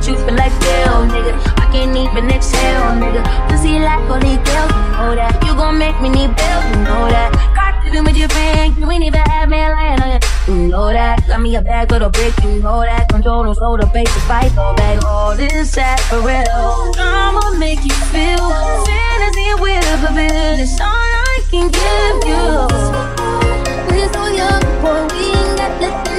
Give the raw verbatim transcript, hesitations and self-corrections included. want you for like hell, nigga. I can't even exhale, nigga. Pussy like all these girls, you know that. You gon' make me need bills, you know that. Got to do with your friend, you ain't even have me lying on you, you know that. Got me a bag with a brick, you know that. Control and slow the pace to fight, go back. All this sad for real. I'ma make you feel fantasy with a bill. It's all I can give you. We're so young, boy, we ain't got nothing.